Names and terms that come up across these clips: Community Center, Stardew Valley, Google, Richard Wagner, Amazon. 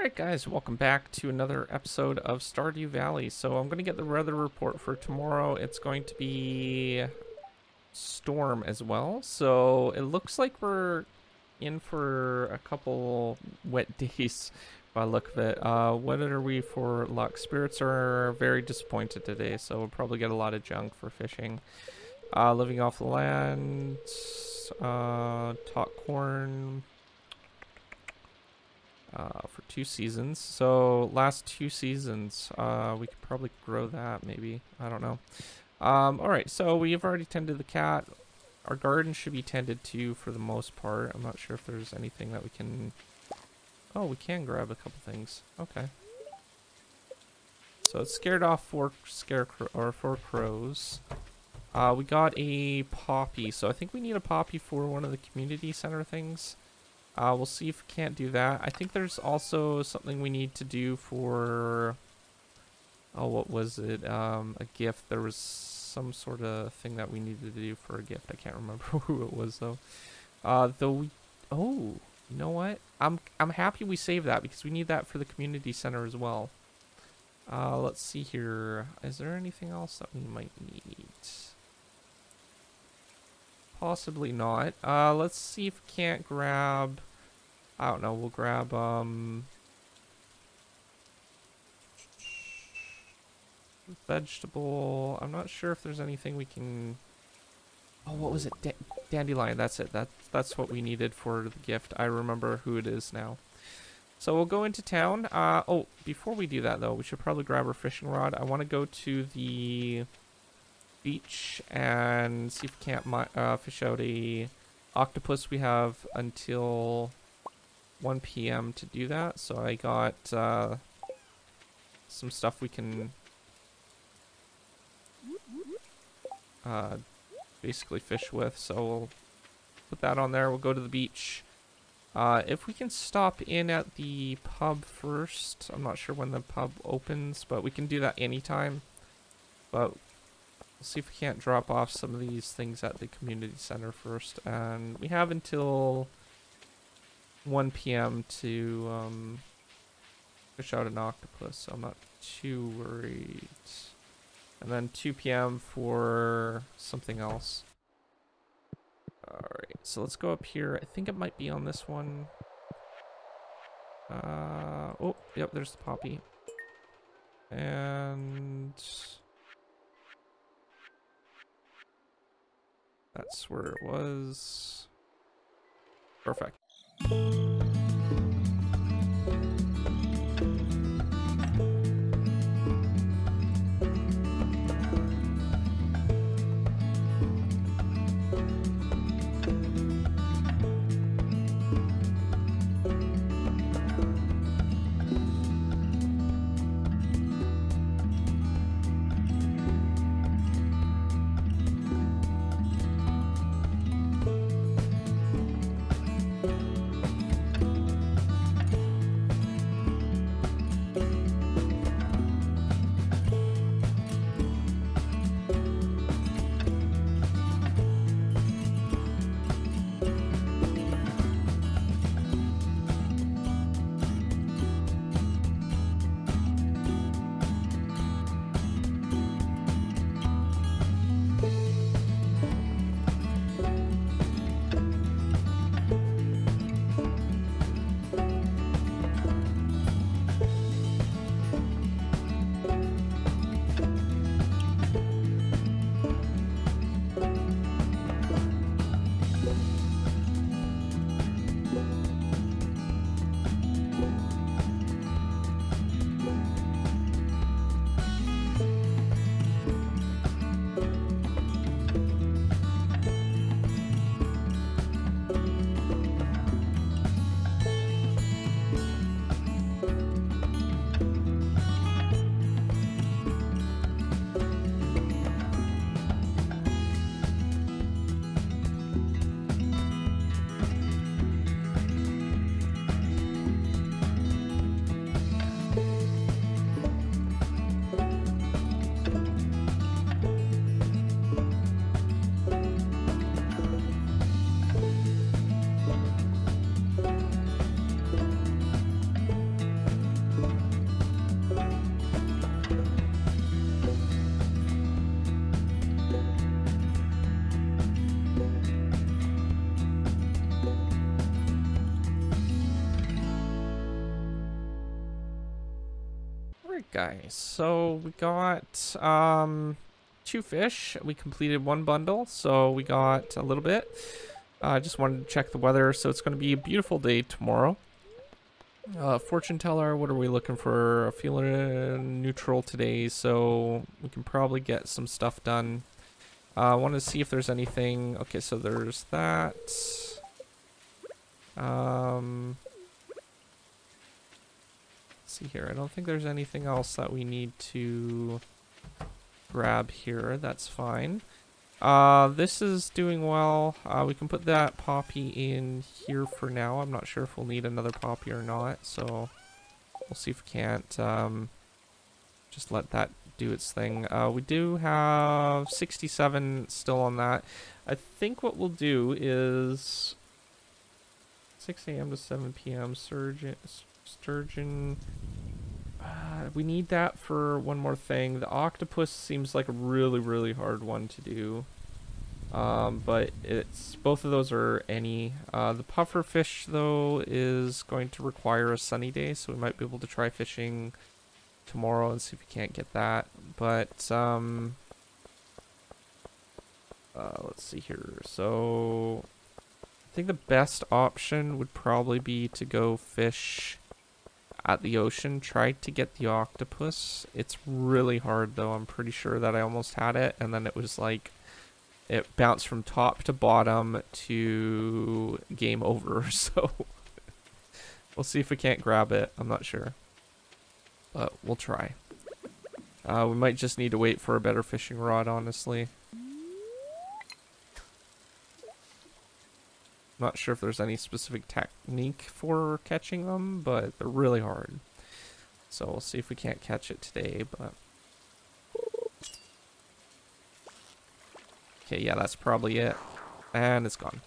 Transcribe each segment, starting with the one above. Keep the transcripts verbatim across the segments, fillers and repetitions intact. Alright guys, welcome back to another episode of Stardew Valley. So I'm going to get the weather report for tomorrow. It's going to be storm as well. So it looks like we're in for a couple wet days by the look of it. Uh, what are we for luck? Spirits are very disappointed today, so we'll probably get a lot of junk for fishing. Uh, living off the land, uh, top corn. Uh, for two seasons. So last two seasons, uh, we could probably grow that maybe. I don't know. Um, all right, so we've already tended the cat. Our garden should be tended to for the most part. I'm not sure if there's anything that we can... Oh, we can grab a couple things. Okay. So it scared off four scarecrow or four crows. Uh, we got a poppy. So I think we need a poppy for one of the community center things. Uh, we'll see if we can't do that. I think there's also something we need to do for... Oh, what was it? Um, a gift. There was some sort of thing that we needed to do for a gift. I can't remember who it was, though. Uh, though we... Oh, you know what? I'm, I'm happy we saved that because we need that for the community center as well. Uh, let's see here. Is there anything else that we might need? Possibly not. Uh, let's see if we can't grab... I don't know, we'll grab... Um, vegetable... I'm not sure if there's anything we can... Oh, what was it? Da dandelion, that's it. That, that's what we needed for the gift. I remember who it is now. So we'll go into town. Uh, oh, before we do that, though, we should probably grab our fishing rod. I want to go to the... beach and see if we can't uh, fish out a octopus. We have until one P M to do that, so I got uh, some stuff we can uh, basically fish with, so we'll put that on there. We'll go to the beach. Uh, if we can stop in at the pub first. I'm not sure when the pub opens, but we can do that anytime. But we'll see if we can't drop off some of these things at the community center first. And we have until one P M to um, fish out an octopus, so I'm not too worried. And then two P M for something else. Alright, so let's go up here. I think it might be on this one. Uh, oh, yep, there's the poppy. And... that's where it was. Perfect. guys. So we got um, two fish. We completed one bundle, so we got a little bit. I uh, just wanted to check the weather. So it's going to be a beautiful day tomorrow. Uh, fortune teller, what are we looking for? I feel neutral today, so we can probably get some stuff done. I uh, want to see if there's anything. Okay, so there's that. Um, let's see here. I don't think there's anything else that we need to grab here. That's fine. Uh, this is doing well. Uh, we can put that poppy in here for now. I'm not sure if we'll need another poppy or not, so we'll see if we can't um, just let that do its thing. Uh, we do have sixty-seven still on that. I think what we'll do is six A M to seven P M Sturgeon. Sturgeon. Uh, we need that for one more thing. The octopus seems like a really, really hard one to do. Um, but it's both of those are any. Uh, the puffer fish, though, is going to require a sunny day, so we might be able to try fishing tomorrow and see if we can't get that. But, um... Uh, let's see here. So, I think the best option would probably be to go fish at the ocean. Tried to get the octopus. It's really hard, though. I'm pretty sure that I almost had it, and then it was like it bounced from top to bottom to game over. So we'll see if we can't grab it. I'm not sure, but we'll try. Uh, we might just need to wait for a better fishing rod, honestly. Not sure if there's any specific technique for catching them, but they're really hard. So we'll see if we can't catch it today, but... Okay, yeah, that's probably it. And it's gone.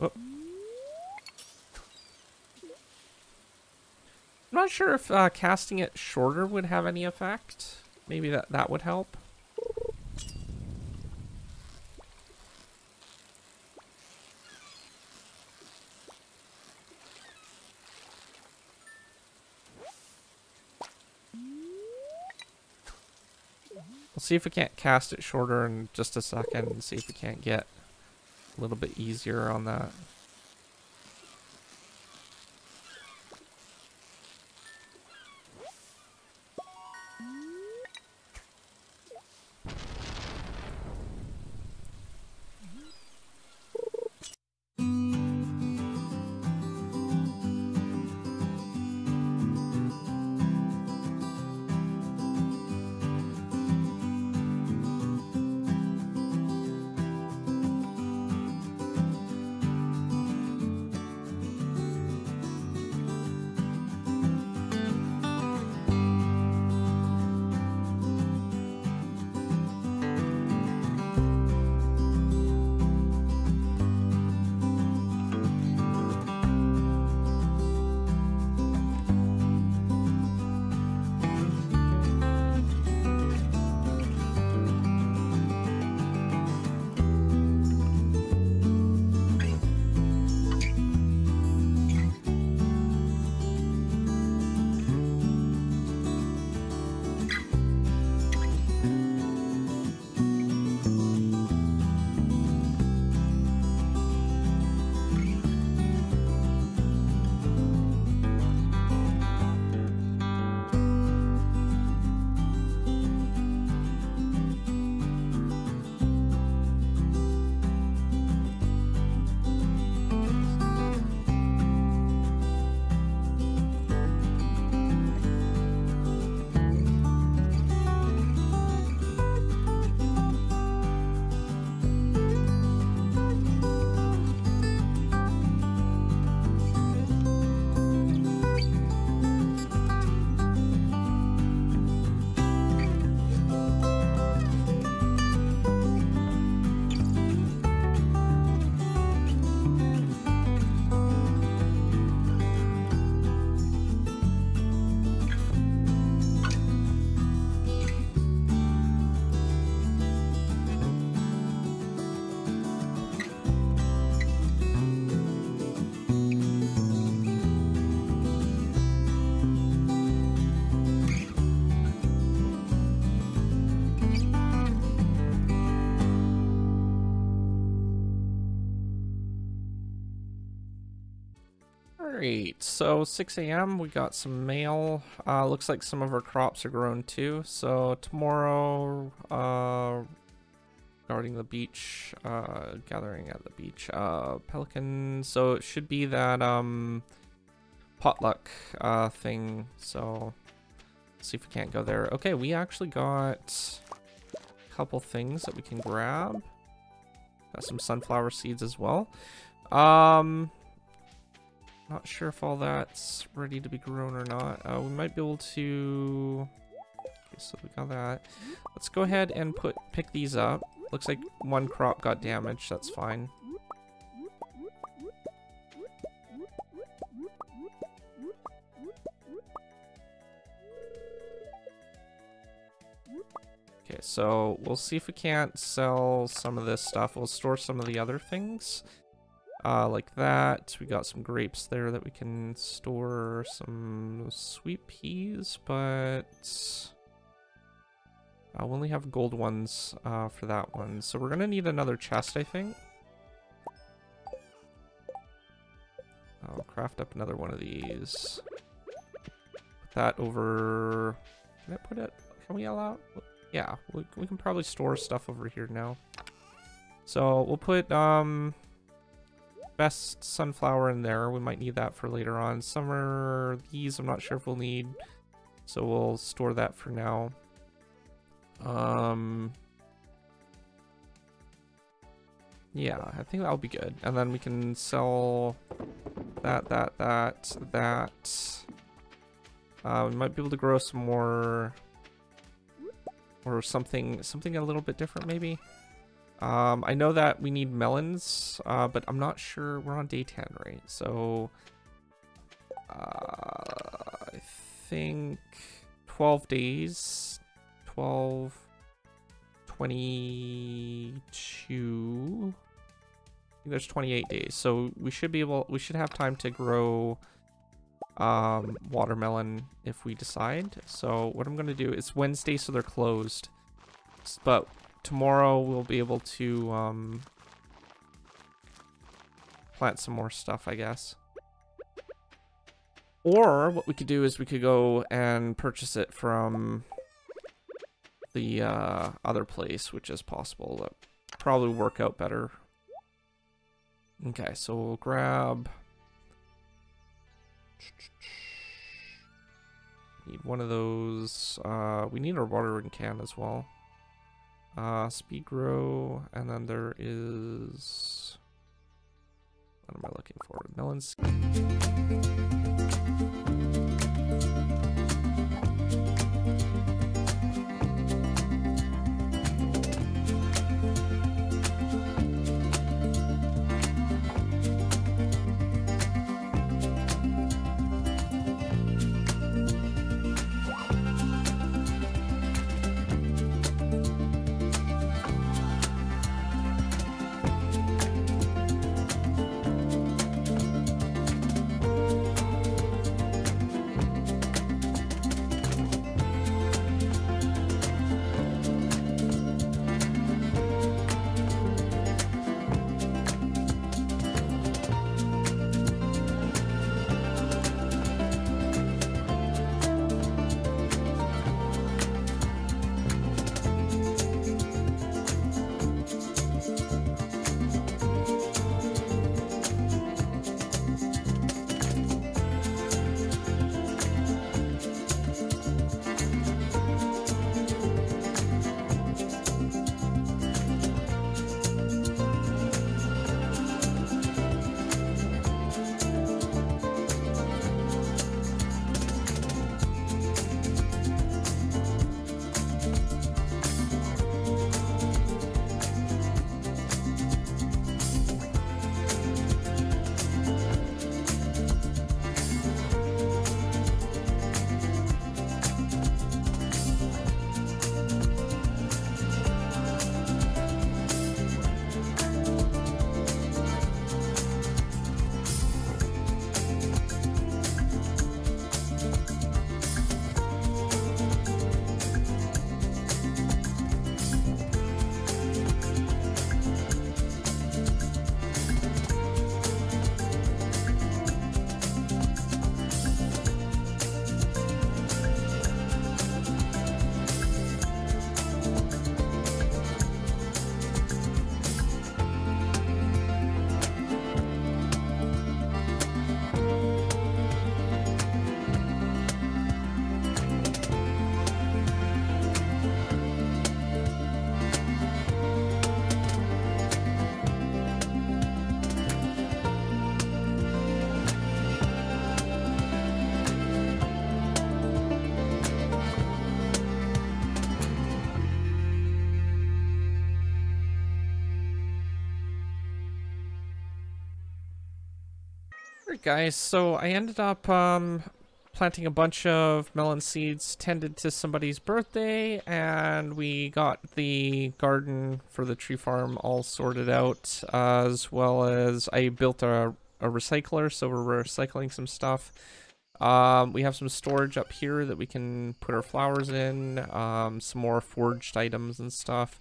Oh. I'm not sure if uh, casting it shorter would have any effect. Maybe that, that would help. We'll see if we can't cast it shorter in just a second and see if we can't get a little bit easier on that. Alright, so six A M we got some mail. Uh, looks like some of our crops are grown too. So tomorrow, uh, regarding the beach, uh, gathering at the beach, uh, pelican. So it should be that um, potluck uh, thing. So let's see if we can't go there. Okay, we actually got a couple things that we can grab. Got some sunflower seeds as well. Um... Not sure if all that's ready to be grown or not. Uh, we might be able to... Okay, so we got that. Let's go ahead and put pick these up. Looks like one crop got damaged. That's fine. Okay, so we'll see if we can't sell some of this stuff. We'll store some of the other things. Uh, like that. We got some grapes there that we can store, some sweet peas, but I uh, we only have gold ones uh, for that one. So we're going to need another chest, I think. I'll craft up another one of these. Put that over... Can I put it... Can we allow... Yeah, we, we can probably store stuff over here now. So we'll put... um. Best sunflower in there. We might need that for later on. Some are these I'm not sure if we'll need, so we'll store that for now. Um, yeah, I think that'll be good. And then we can sell that, that, that, that. Uh, we might be able to grow some more, or something, something a little bit different maybe. Um, I know that we need melons, uh, but I'm not sure. We're on day ten, right? So, uh, I think twelve days, twelve, twenty-two, there's twenty-eight days. So we should be able, we should have time to grow, um, watermelon if we decide. So what I'm going to do is Wednesday, so they're closed, but tomorrow we'll be able to um, plant some more stuff, I guess. Or what we could do is we could go and purchase it from the uh, other place, which is possible. That'll probably work out better. Okay, so we'll grab... Need one of those. Uh, we need our watering can as well. Uh, speed grow, and then there is, what am I looking for? Melons. Alright guys, so I ended up um, planting a bunch of melon seeds, tended to somebody's birthday, and we got the garden for the tree farm all sorted out, uh, as well as I built a, a recycler, so we're recycling some stuff. Um, we have some storage up here that we can put our flowers in, um, some more forged items and stuff.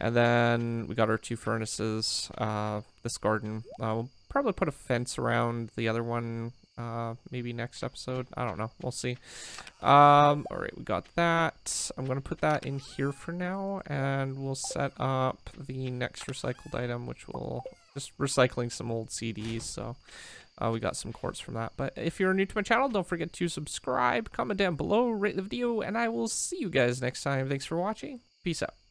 And then we got our two furnaces, uh, this garden. Uh, we'll probably put a fence around the other one, uh, maybe next episode. I don't know. We'll see. Um, all right, we got that. I'm going to put that in here for now, and we'll set up the next recycled item, which will just recycling some old C Ds. So... Uh, we got some quartz from that. But if you're new to my channel, don't forget to subscribe, comment down below, rate the video, and I will see you guys next time. Thanks for watching. Peace out.